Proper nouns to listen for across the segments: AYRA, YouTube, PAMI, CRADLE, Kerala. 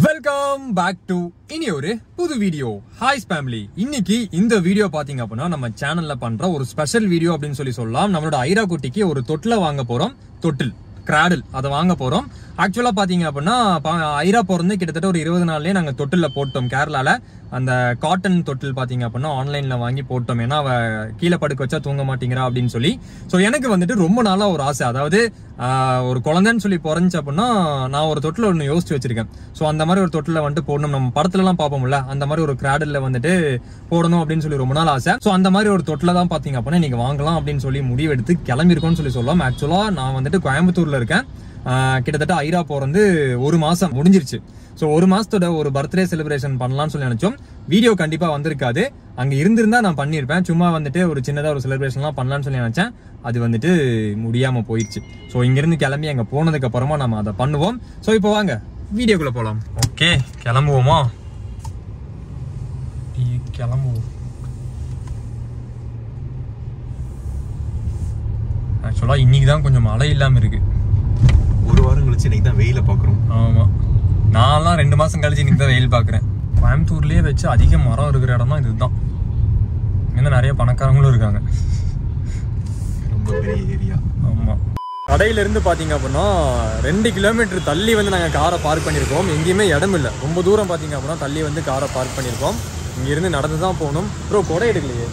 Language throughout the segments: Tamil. Welcome back to ini oru pudu video. Hi family. Inniki indha video pathinga appo nama channel la pandra oru special video appdin solli sollaam. Nammaloda AYRA kuttikku oru tottla vaanga porom. Tottil cradle adha vaanga porom. Actually pathinga appo na AYRA porundhe kittatta oru 20 naalaye naanga tottilla pottom Kerala la andha cotton tottil pathinga appo na online la vaangi pottom ena ava keela padukku vacha thoonga maatingira appdin solli. So enakku vandittu romba naala oru aasai adhavadhu ஒரு குழந்தைன்னு சொல்லி பிறந்துச்சு அப்படின்னா நான் ஒரு தொட்டில் ஒன்று யோசிச்சு வச்சிருக்கேன். ஸோ அந்த மாதிரி ஒரு தொட்டில் வந்துட்டு போடணும், நம்ம படத்துலலாம் பார்ப்போம்ல அந்த மாதிரி ஒரு கிராடல்ல வந்துட்டு போடணும் அப்படின்னு சொல்லி ரொம்ப நாள் ஆசை. ஸோ அந்த மாதிரி ஒரு தொட்டில் தான் பார்த்தீங்க அப்படின்னா நீங்கள் வாங்கலாம் அப்படின்னு சொல்லி முடிவெடுத்து கிளம்பிருக்கோன்னு சொல்லி சொல்லலாம். ஆக்சுவலாக நான் வந்துட்டு கோயம்புத்தூரில் இருக்கேன். கிட்டத்தட்ட ஐரா போறது ஒரு மாதம் முடிஞ்சிருச்சு. ஸோ ஒரு மாதத்தோட ஒரு பர்த்டே செலிப்ரேஷன் பண்ணலாம்னு சொல்லி நினச்சோம். வீடியோ கண்டிப்பாக வந்திருக்காது, அங்கே இருந்திருந்தா நான் பண்ணியிருப்பேன். சும்மா வந்துட்டு ஒரு சின்னதாக ஒரு செலிப்ரேஷன்லாம் பண்ணலாம்னு சொல்லி நினச்சேன், அது வந்துட்டு முடியாமல் போயிடுச்சு. ஸோ இங்கேருந்து கிளம்பி அங்கே போனதுக்கப்புறமா நம்ம அதை பண்ணுவோம். ஸோ இப்போ வாங்க வீடியோக்குள்ளே போகலாம். ஓகே கிளம்புவோமா? கிளம்புவோம். ஆக்சுவலாக இன்னைக்கு தான் கொஞ்சம் மழை இல்லாமல் இருக்குது. ஒரு வாரம் கழிச்சு இன்னைக்கு தான் வெயிலை பார்க்குறோம். ஆமாம், நான்லாம் 2 மாதம் கழிச்சு இன்னைக்கு தான் வெயில் பார்க்குறேன். கோயம்புத்தூர்லேயே வச்சு அதிக மரம் இருக்கிற இடம் தான் இதுதான். இங்கேருந்து நிறைய பணக்காரங்களும் இருக்காங்க. ரொம்ப பெரிய ஏரியா. ஆமாம், கடையிலேருந்து பார்த்தீங்க அப்படின்னா 2 கிலோமீட்டர் தள்ளி வந்து நாங்கள் காரை பார்க் பண்ணியிருக்கோம். எங்கேயுமே இடம் இல்லை, ரொம்ப தூரம் பார்த்தீங்க அப்படின்னா தள்ளி வந்து காரை பார்க் பண்ணியிருக்கோம். இங்கேருந்து நடந்து தான் போகணும். அப்புறம் கொடை எடுக்கலையே.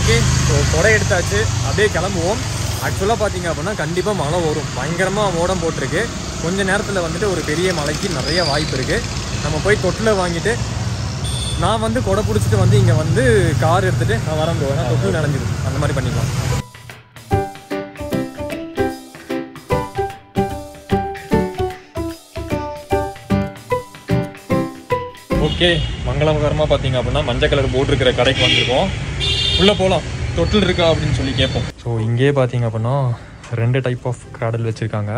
ஓகே, ஸோ கொடை எடுத்தாச்சு, அப்படியே கிளம்புவோம். ஆக்சுவலாக பார்த்தீங்க அப்படின்னா கண்டிப்பாக மழை வரும், பயங்கரமாக ஓடம் போட்டிருக்கு. கொஞ்சம் நேரத்தில் வந்துட்டு ஒரு பெரிய மலைக்கு நிறைய வாய்ப்பு இருக்குது. நம்ம போய் தொட்டில் வாங்கிட்டு நான் வந்து கொடை பிடிச்சிட்டு வந்து இங்கே வந்து கார் எடுத்துகிட்டு நான் வர முடியாது, தொட்டில் நனைஞ்சிடும். அந்த மாதிரி பண்ணிக்கலாம். ஓகே, மங்களகரமாக பார்த்தீங்க அப்படின்னா மஞ்சள் கலர் போட்டிருக்கிற கடைக்கு வந்திருக்கோம். உள்ளே போகலாம், தொட்டில் இருக்கா அப்படின்னு சொல்லி கேட்போம். ஸோ இங்கே பார்த்தீங்க அப்படின்னா 2 டைப் ஆஃப் கிராடல் வச்சுருக்காங்க.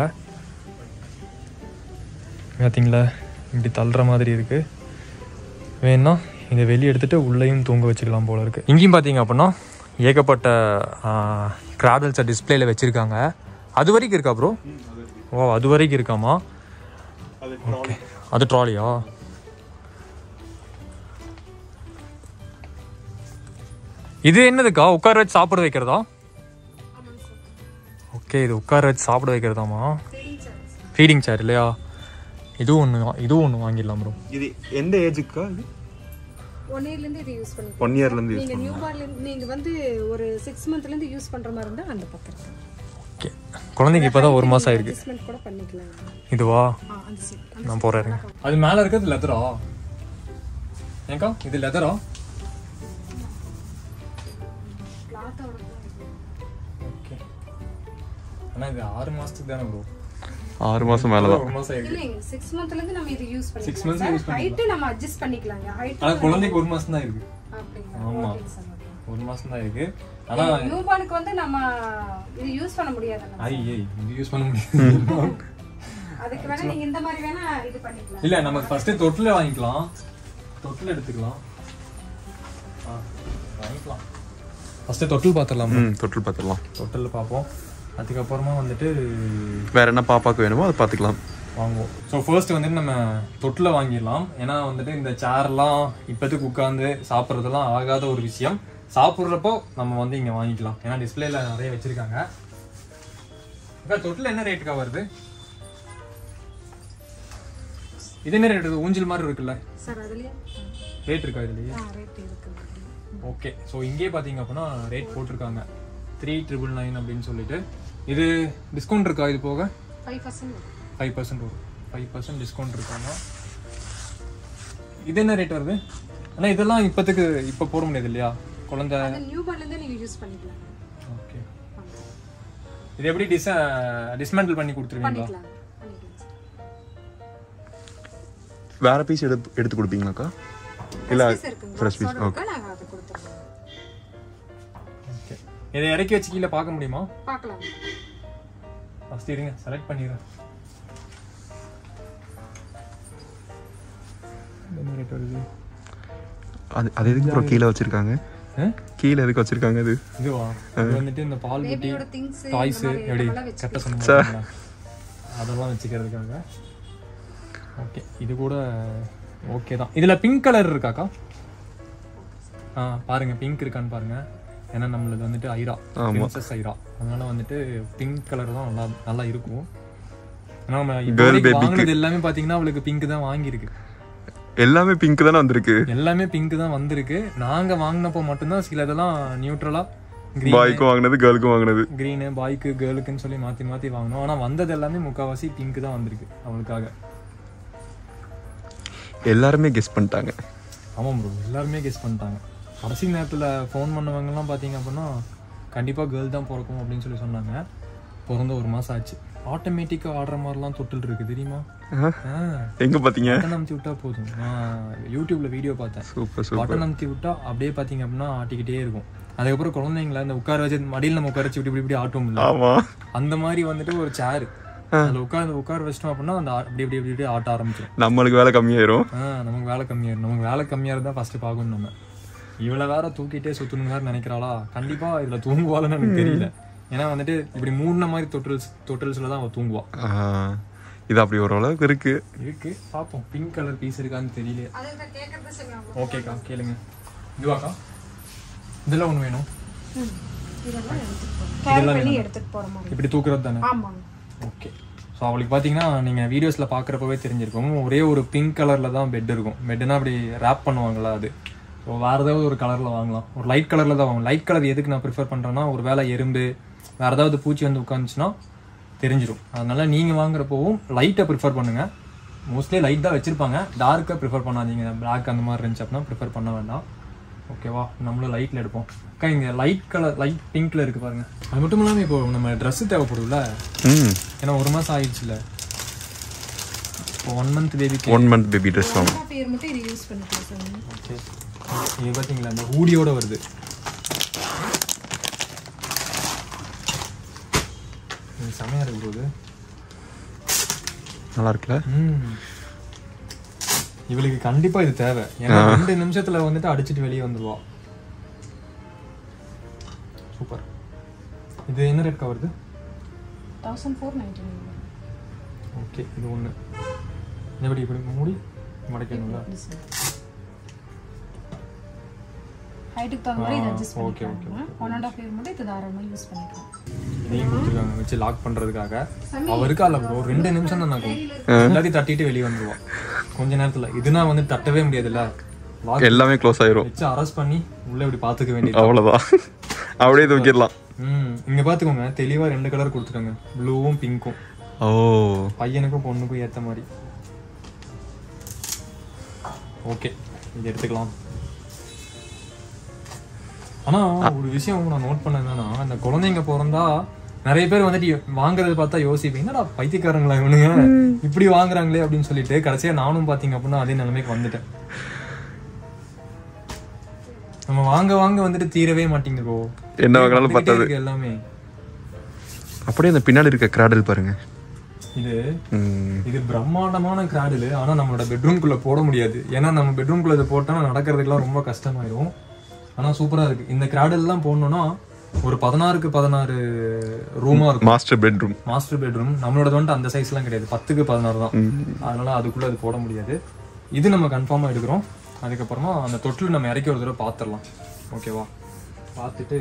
பார்த்தீங்களா, இப்படி தள்ளுற மாதிரி இருக்குது. வேணும்னா இதை வெளியே எடுத்துகிட்டு உள்ளேயும் தூங்க வச்சுக்கலாம் போல் இருக்குது. இங்கேயும் பார்த்தீங்க அப்படின்னா ஏகப்பட்ட கிராடல்ஸை டிஸ்பிளேயில் வச்சுருக்காங்க. அது வரைக்கும் இருக்கா ப்ரோ? ஓ, அது வரைக்கும் இருக்காமா? ஓகே, அது ட்ராலியா? இது என்னதுக்கா, உட்கார வச்சு சாப்பிட வைக்கிறதா? ஓகே, இது உட்கார வச்சு சாப்பிட வைக்கிறதாமா? ஃபீடிங் சேர் இல்லையா? இதுவும் ஒன்று வாங்கிடலாம் ப்ரோ. இது எந்த ஏஜுக்கா? இது 1 இயர்லேருந்து இது யூஸ் பண்ணி 1 இயர்லேருந்து யூஸ் பண்ணி நியூ பார்ல நீங்கள் வந்து ஒரு 6 மந்த்லேருந்து யூஸ் பண்ணுற மாதிரி இருந்தால் அந்த பக்கம். ஓகே, குழந்தைக்கு இப்போ தான் 1 மாதம் ஆயிருக்கு. அட்ஜஸ்ட்மெண்ட் கூட பண்ணிக்கலாம். இதுவா? நான் போகிறேன். அது மேலே இருக்கிறது லெதரா? ஏங்கா இது லெதரா? ஓகே, ஆனால் இது 6 மாதத்துக்கு தானே ப்ரோ? 6 மாசம் மேல தான். 1 மாசம் இல்ல, 6 மந்த்ல இருந்து நம்ம இது யூஸ் பண்ணிக்கலாம். 6 மந்த்ஸ் யூஸ் பண்ணிக்கலாம். ஹைட் நம்ம அட்ஜஸ்ட் பண்ணிக்கலாம்ங்க. ஹைட் ஆனா குழந்தைக்கு 1 மாசம் தான் இருக்கு. ஆமா, 1 மாசம் தான் இருக்கு. ஆனா நியூ பார்னுக்கு வந்து நம்ம இது யூஸ் பண்ண முடியாதுல. ஐயே, இது யூஸ் பண்ண முடியாது. அதுக்கு வேணா நீங்க இந்த மாதிரி வேணா இது பண்ணிக்கலாம். இல்ல, நம்ம ஃபர்ஸ்ட் தொட்டில் வாங்கிக்கலாம். தொட்டில் எடுத்துக்கலாம். வாங்கிக்கலாம். ஃபர்ஸ்ட் தொட்டில் பாத்துறலாம். தொட்டில் பாத்துறலாம். தொட்டில் பாப்போம். அதுக்கப்புறமா வந்துட்டு வேறு என்ன பாப்பாவுக்கு வேணுமோ அதை பார்த்துக்கலாம். வாங்குவோம். ஸோ ஃபர்ஸ்ட் வந்துட்டு நம்ம தொட்டில் வாங்கிடலாம். ஏன்னா வந்துட்டு இந்த சேர்லாம் இப்போத்துக்கு உட்காந்து சாப்பிட்றதுலாம் ஆகாத ஒரு விஷயம். சாப்பிட்றப்போ நம்ம வந்து இங்கே வாங்கிக்கலாம். ஏன்னா டிஸ்பிளேல நிறைய வச்சுருக்காங்க. அக்கா தொட்டில் என்ன ரேட்டுக்கா வருது? இது என்ன ரேட்? ஊஞ்சல் மாதிரி இருக்குல்ல சார், அதுலேயே ரேட் இருக்கா? இதுலேயே ரேட் இருக்கு. ஓகே, ஸோ இங்கே பார்த்தீங்க அப்படின்னா ரேட் போட்டிருக்காங்க 3,999 அப்படின்னு சொல்லிட்டு. இது டிஸ்கவுண்ட் இருக்கா? இது போக 5% வரும். 5% டிஸ்கவுண்ட் இருக்காங்க. இது என்ன ரேட் வருது? ஆனால் இதெல்லாம் இப்போத்துக்கு இப்போ போட முடியாது இல்லையா, குழந்தை நியூ பார்ன்லேருந்து நீங்கள் யூஸ் பண்ணிக்கலாம். ஓகே, இது எப்படி டிஸ்மேண்டில் பண்ணி கொடுத்துருவீங்களா? வேறு பீஸ் எடுத்து கொடுப்பீங்களாக்கா? இல்லை ஃப்ரெஷ் பீஸ். ஓகே, இதை இறக்கி வச்சு கீழே பார்க்க முடியுமா? பார்க்கலாம். ஃபர்ஸ்ட் இருங்க, செலக்ட் பண்ணிடுறேன். அது எதுக்கு ப்ரோ கீழே வச்சிருக்காங்க? கீழே எதுக்கு வச்சிருக்காங்க? அது இதுவா? அது வந்துட்டு இந்த பால் புட்டி டாய்ஸ் எப்படி கட்ட சொன்னா அதெல்லாம் வச்சுக்கிறதுக்காங்க. Okay, this is okay. Is there pink color? Yes, pink color. ஏன்னா நம்மளுக்கு வந்துட்டு ஐரா பிரின்சஸ் ஐரா அதனால வந்துட்டு pink கலர் தான் நல்லா இருக்கும். நாம இப்ப வாங்குறது எல்லாமே பாத்தீங்கன்னா உங்களுக்கு pink தான் வாங்கி இருக்கு. எல்லாமே pink தான வந்திருக்கு. எல்லாமே pink தான் வந்திருக்கு. நாங்க வாங்குனப்ப மட்டும் தான் சில இதெல்லாம் நியூட்ரலா green பாய்க்கு வாங்குனது girlக்கு வாங்குனது. green பாய்க்கு girlக்குன்னு சொல்லி மாத்தி வாங்குனோம். ஆனா வந்தது எல்லாமே முக்காவாசி pink தான் வந்திருக்கு அவங்களுக்காக. எல்லாரும் கெஸ் பண்ணிட்டாங்க. ஆமா bro எல்லாரும் கெஸ் பண்ணிட்டாங்க. கடைசி நேரத்தில் ஃபோன் பண்ணவங்கலாம் பார்த்தீங்க அப்படின்னா கண்டிப்பாக கேர்ள் தான் பிறக்கும் அப்படின்னு சொல்லி சொன்னாங்க. பிறந்த ஒரு மாதம் ஆச்சு. ஆட்டோமேட்டிக்காக ஆடுற மாதிரிலாம் தொட்டில் இருக்குது தெரியுமா? எங்கே பார்த்தீங்க? பட்டன் அமுத்தி விட்டால் போதும். நான் யூடியூப்பில் வீடியோ பார்த்தேன். பட்டன் அமுத்தி விட்டால் அப்படியே பார்த்தீங்க அப்படின்னா ஆட்டிக்கிட்டே இருக்கும். அதுக்கப்புறம் குழந்தைங்கள இந்த உட்கார வச்சு மடியில் நம்ம உட்கார வச்சு இப்படி இப்படி ஆட்டும் இல்லை, அந்த மாதிரி வந்துட்டு ஒரு சேர் அதில் உட்கார வச்சிட்டோம் அப்படின்னா அந்த அப்படி இப்படி இப்படி இப்படி ஆட்ட ஆரம்பிச்சிடும். நம்மளுக்கு வேலை கம்மியாயிரும். நமக்கு வேலை கம்மியாக இருந்தால் ஃபஸ்ட்டு பார்க்கணும். நம்ம இவளை வேற தூக்கிட்டே சுத்தணுங்க நினைக்கிறாளா? கண்டிப்பா இதுல தூங்குவாள்னு எனக்கு தெரியல. ஏன்னா வந்துட்டு இப்படி மூடின மாதிரி தொட்டில்ஸ்ல தான் அவ தூங்குவா. இது அப்படி ஒரு அளவுக்கு இருக்கு. பாப்போம் பிங்க் கலர் பீஸ் இருக்கான்னு தெரியல. ஓகேக்கா கேளுங்க. இதுவாக்கா இதெல்லாம் ஒண்ணு வேணும். இப்படி தூக்குறது தானே? ஓகே. ஸோ அவளுக்கு பார்த்தீங்கன்னா நீங்கள் வீடியோஸில் பார்க்குறப்பவே தெரிஞ்சிருக்கோம். ஒரே ஒரு பிங்க் கலரில் தான் பெட் இருக்கும். பெட்னா அப்படி ரேப் பண்ணுவாங்களா? அது வேறு ஏதாவது ஒரு கலரில் வாங்கலாம். ஒரு லைட் கலரில் தான் வாங்கலாம். லைட் கலர் எதுக்கு நான் ப்ரிஃபர் பண்ணுறேன்னா ஒரு வேளை எறும்பு வேறு ஏதாவது பூச்சி வந்து உட்காந்துச்சுன்னா தெரிஞ்சிடும். அதனால் நீங்கள் வாங்குறப்பவும் லைட்டை ப்ரிஃபர் பண்ணுங்கள். மோஸ்ட்லி லைட் தான் வச்சுருப்பாங்க. டார்க்காக ப்ரிஃபர் பண்ணாதீங்க. பிளாக் அந்த மாதிரி இருந்துச்சு அப்படின்னா ப்ரிஃபர் பண்ண வேண்டாம். ஓகேவா? நம்மளும் லைட்டில் எடுப்போம். அக்கா இங்கே லைட் கலர் லைட் பிங்க்கில் இருக்குது பாருங்கள். அது மட்டும் இல்லாமல் இப்போ நம்ம ட்ரெஸ்ஸு தேவைப்படுதுல்ல? ஏன்னா ஒரு மாதம் ஆயிடுச்சுல்ல. இப்போ 1 month பேபி ட்ரெஸ் வாங்கணும். ஓகே இது பார்த்தீங்களா அந்த ஹூடியோட வருது. செமையாக இருக்கும்போது நல்லா இருக்குல்ல? இவளுக்கு கண்டிப்பாக இது தேவை. ஏன்னா 2 நிமிஷத்தில் வந்துட்டு அடிச்சுட்டு வெளியே வந்துடுவா. சூப்பர். இது என்ன ரேட் வருது? 1499. ஓகே இது ஒன்று. எப்படி இப்படி மூடி மடக்கணுங்களா? ஹைட்டுக்கு தகுந்த மாதிரி இதை அட்ஜஸ்ட் பண்ணிக்கலாம். 1.5 இயர் மட்டும் இதை தாராளமாக யூஸ் பண்ணிக்கலாம். இதையும் கொடுத்துருக்காங்க வச்சு லாக் பண்ணுறதுக்காக. அவருக்கு அல்ல ப்ரோ 2 நிமிஷம் தான் நாக்கும். எல்லாத்தையும் தட்டிட்டு வெளியே வந்துடுவோம் கொஞ்ச நேரத்தில். இதுனா வந்து தட்டவே முடியாதுல்ல, எல்லாமே க்ளோஸ் ஆயிரும். வச்சு அரெஸ்ட் பண்ணி உள்ளே இப்படி பார்த்துக்க வேண்டியது. அவ்வளோதான், அப்படியே தூக்கிடலாம். இங்கே பார்த்துக்கோங்க தெளிவாக 2 கலர் கொடுத்துருக்காங்க, ப்ளூவும் பிங்க்கும். ஓ பையனுக்கும் பொண்ணுக்கும் ஏற்ற மாதிரி. ஓகே இது எடுத்துக்கலாம். ஆனால் ஒரு விஷயம் நான் நோட் பண்ண என்னன்னா, அந்த குழந்தைங்க பிறந்தா நிறைய பேர் வந்துட்டு வாங்குறது பார்த்தா யோசிப்பேன், என்னடா பைத்தியக்காரங்களா இவனுங்க இப்படி வாங்குறாங்களே அப்படின்னு சொல்லிட்டு கடைசியாக நானும் பார்த்தீங்க அப்படின்னா அதே நிலைமைக்கு வந்துட்டேன். நம்ம வாங்க வந்துட்டு தீரவே மாட்டேங்குறோ. என்ன வாங்கினாலும் பார்த்தா எல்லாமே அப்படியே அந்த பின்னாடி இருக்க கிராடல் பாருங்க. இது இது பிரம்மாண்டமான கிராடல். ஆனால் நம்மளோட பெட்ரூம்குள்ளே போட முடியாது. ஏன்னா நம்ம பெட்ரூம்குள்ளே இதை போட்டோம்னா நடக்கிறதுக்குலாம் ரொம்ப கஷ்டமாயிடும். ஆனால் சூப்பராக இருக்குது. இந்த கிராடல்லாம் போடணுன்னா ஒரு 16x16 ரூமாக இருக்கும். மாஸ்டர் பெட்ரூம் நம்மளோட வந்துட்டு அந்த சைஸ்லாம் கிடையாது. 10x16 தான். அதனால் அதுக்குள்ளே அது போட முடியாது. இது நம்ம கன்ஃபார்மாக எடுக்கிறோம். அதுக்கப்புறமா அந்த தொட்டில் நம்ம இறக்கி ஒரு தடவை பார்த்துடலாம். ஓகேவா? பார்த்துட்டு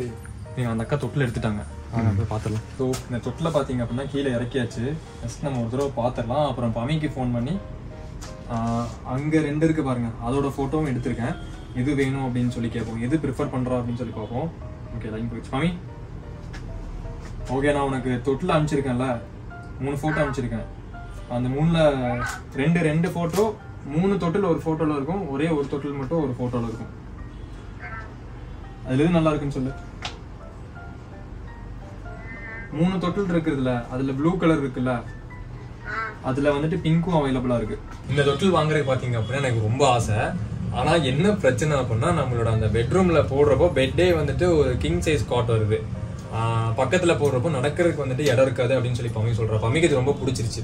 நீங்கள் அந்த அக்கா தொட்டில் எடுத்துட்டாங்க, அதை போய் பார்த்துடலாம். ஸோ இந்த தொட்டில் பார்த்தீங்க அப்படின்னா கீழே இறக்கியாச்சு. ஃபஸ்ட் நம்ம ஒரு தடவை பார்த்துடலாம். அப்புறம் பமிக்கு ஃபோன் பண்ணி அங்கே 2 இருக்குது பாருங்கள், அதோட ஃபோட்டோவும் எடுத்திருக்கேன். எது வேணும் அப்படின்னு சொல்லி கேட்போம், எது ப்ரிஃபர் பண்ணுறா அப்படின்னு சொல்லி பார்ப்போம். ஓகே லைன் போயிடுச்சு. பாமி ஓகே நான் உனக்கு தொட்டில் அனுப்பிச்சிருக்கேன்ல, 3 ஃபோட்டோ அனுப்பிச்சிருக்கேன். அந்த 3ல் 2 ஃபோட்டோ 3 தொட்டில் ஒரு ஃபோட்டோவில் இருக்கும். ஒரே ஒரு தொட்டில் மட்டும் ஒரு ஃபோட்டோவில் இருக்கும். அதில் எது நல்லா இருக்குன்னு சொல்லு. 3 தொட்டில் இருக்குதுல்ல, அதில் ப்ளூ கலர் இருக்குல்ல, அதில் வந்துட்டு பிங்க்கும் அவைலபிளாக இருக்குது. இந்த தொட்டில் வாங்குறதுக்கு பார்த்தீங்க அப்படின்னா எனக்கு ரொம்ப ஆசை. ஆனால் என்ன பிரச்சனை அப்படின்னா நம்மளோட அந்த பெட்ரூமில் போடுறப்போ பெட்டே வந்துட்டு ஒரு கிங் சைஸ் காட் வருது. பக்கத்தில் போடுறப்போ நடக்கிறதுக்கு வந்துட்டு இடம் இருக்காது அப்படின்னு சொல்லி பமி சொல்கிறா. பமிக்கு இது ரொம்ப பிடிச்சிருச்சு.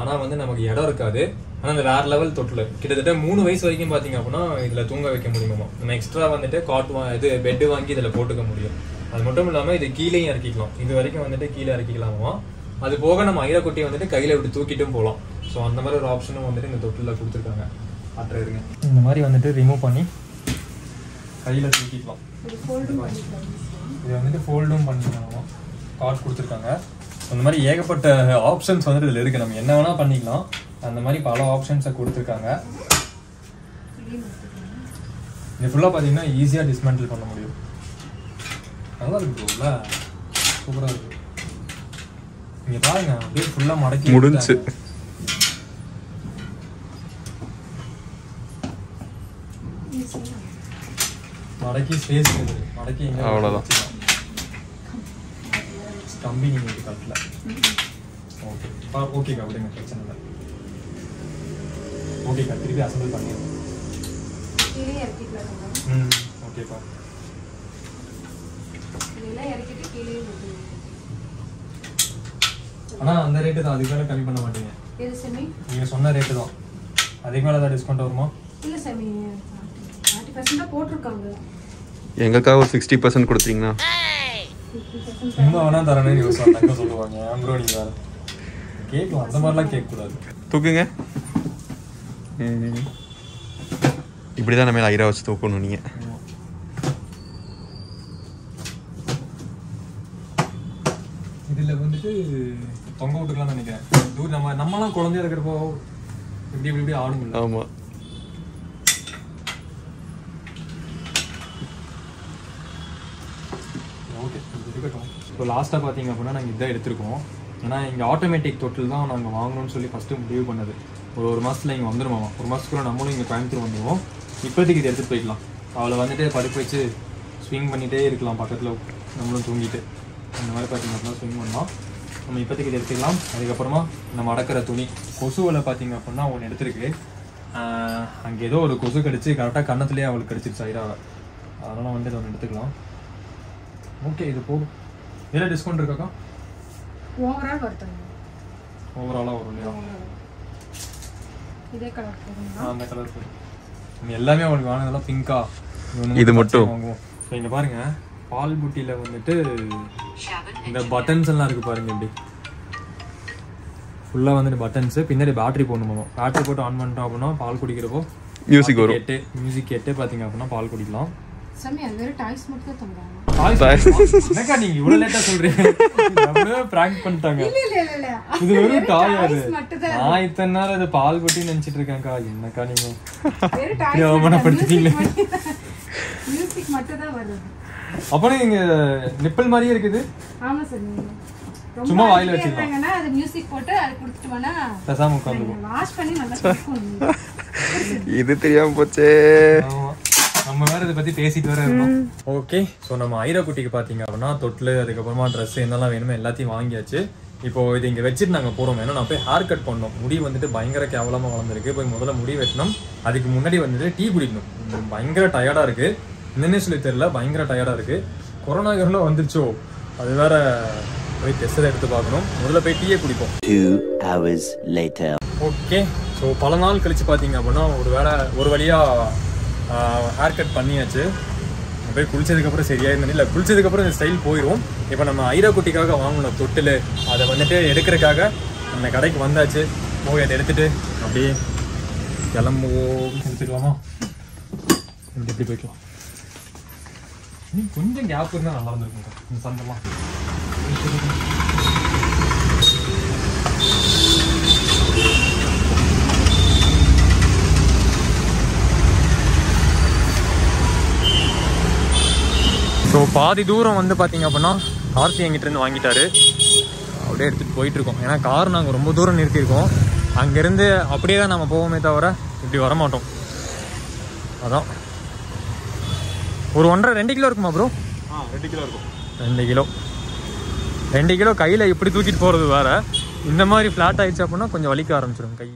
ஆனால் வந்து நமக்கு இடம் இருக்காது. ஆனால் அந்த வேறு லெவல் தொட்டில் கிட்டத்தட்ட 3 வயசு வரைக்கும் பார்த்தீங்க அப்படின்னா இதில் தூங்க வைக்க முடியுமா. நம்ம எக்ஸ்ட்ரா வந்துட்டு காட் இது பெட்டு வாங்கி இதில் போட்டுக்க முடியும். அது மட்டும் இல்லாமல் இது கீழேயும் இறக்கிக்கலாம். இது வரைக்கும் வந்துட்டு கீழே இறக்கிக்கலாமா. அது போக நம்ம ஐரா குட்டியை வந்துட்டு கையில் விட்டு தூக்கிட்டும் போகலாம். So on the other option remove panni kaiyila thukikalam idu fold um pannikalam card kuduthirukanga அந்த மாதிரி ஏகப்பட்ட ஆப்ஷன்ஸ் வந்து இதுல இருக்கு நம்ம என்ன வேணா பண்ணிக்கலாம் அந்த மாதிரி பல ஆப்ஷன்ஸ் கொடுத்திருக்காங்க இது ஃபுல்லா பாத்தீங்கன்னா ஈஸியா டிஸ்மேண்டில் பண்ண முடியும் நல்லா இருக்குல்ல சூப்பரா இருக்கு இங்க பாருங்க அப்படியே ஃபுல்லா மடக்கி முடிஞ்சு மடக்கி ஸ்பேஸ் இருக்கு மடக்கி இங்க அவ்வளவுதான் Combining it all. Okay. Okay, ka. Udeng section na. Okay, ka. Three assemble pani. Three empty plate. Okay, ka. Nila yarikite kile. Ana, andar rate da adhigala kami panna mattinga. Idu semi. Neenga sonna rate da. Adhigala da discount varuma? Illa semi. 40% potrukanga. Engalukku 60% kuduthringa. Mama, I you something. I'm growing well. Cake, what's the matter? Cake, cooking it? You pretend I'm a light house to Kononia. It is 11 Tongo to Lananica. Do Namana Colonia go give you the So last time, we have to do automatic total. We have to do first. We have to do a mask. We have to do a mask. We have to do a mask. We have to swing. We have to swing. We have to swing. We have What is the discount? Overall. Overall. This is colorful. This is pink. This is motto. You can see the Paul Booty. The buttons are full of buttons. You can see the battery. Battery is on. Music. Music is on. Sammy, very tight smooth. Tight smooth. I can't even let us prank. Very tight smooth. I can't even pal button and chitrakanka. I can't even. Very tight smooth. Music matada. Upon nipple Maria. Tomorrow I'll let you know. The music photo I put to Mana. Tasamukan. Last funny. Either Triampoche. Okay, so we have to take a look at the dress. We have to take a look at the dress. We have to take a look at the dress. We have to take a look at the dress. We have to take a look at the dress. We have to haircut பண்ணியாச்சு அப்படியே குளிச்சதுக்கு அப்புறம் சரியா இல்ல குளிச்சதுக்கு அப்புறம் இந்த ஸ்டைல் போயிரும் இப்போ நம்ம ஐரா குட்டிக்காக வாங்குன தொட்டில் அத வந்துட்டு எடுக்கிறதுக்காக நம்ம கடைக்கு வந்தாச்சு போய் அதை எடுத்துட்டு அப்படியே கிளம்புவோம் எடுத்துக்கலாமா இப்படி போய்க்கலாம் நீ கொஞ்சம் கேப் இருந்தா நல்லா இருந்திருக்கும் இந்த சந்தமா So, பாதி தூரம் வந்து பாத்தீங்க அப்படினா கார்த்தி எங்கிட்ட இருந்து வாங்கிட்டாரு அப்படியே எடுத்துட்டு போயிட்டு இருக்கோம் ஏனா கார் நாங்க ரொம்ப தூரம் நிறுத்தி இருக்கோம் அங்க இருந்து அப்படியே தான் நாம போவோமே தவிர இப்படி வர மாட்டோம் அதான் ஒரு 1.5 2 கிலோ இருக்குமா bro 2 கிலோ இருக்கும் 2 கிலோ கையில இப்படி தூக்கிட்டு போறது வேற இந்த மாதிரி ஃப்ளாட் ஆயிடுச்சு அப்படினா கொஞ்சம் வலிக்க ஆரம்பிச்சிரும் கை